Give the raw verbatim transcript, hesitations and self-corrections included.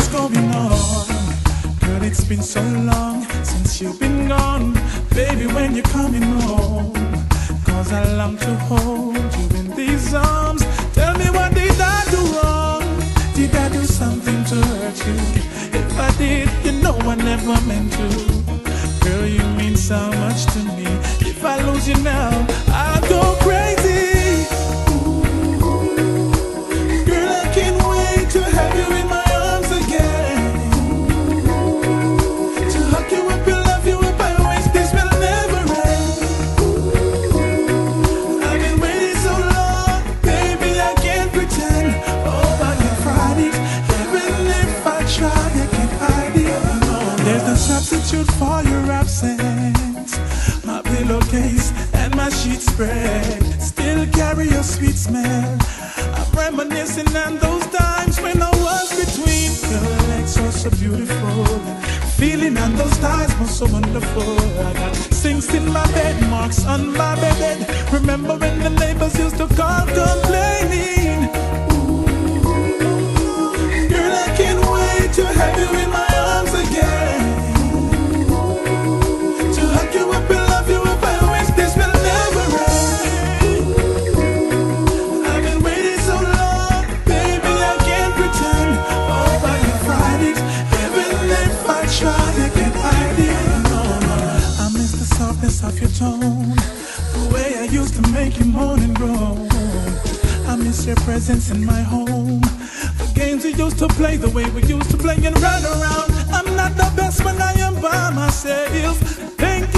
is going on? Girl, it's been so long since you've been gone. Baby, when you're coming home, cause I long to hold you in these arms. Tell me, what did I do wrong? Did I do something to hurt you? If I did, you know I never meant to. Girl, you mean so much to me. If I lose you now, I'll go crazy. Substitute for your absence, my pillowcase and my sheet spread still carry your sweet smell. I'm reminiscing on those times when I was between your legs, oh so beautiful. Feeling on those stars was so wonderful. I got sinks in my bed, marks on my bed. Remember when the neighbors used to come complaining? Ooh, girl, I can't wait to have you in my arms again. Of your tone, the way I used to make you moan and groan. I miss your presence in my home, the games we used to play, the way we used to play and run around. I'm not the best when I am by myself. Thank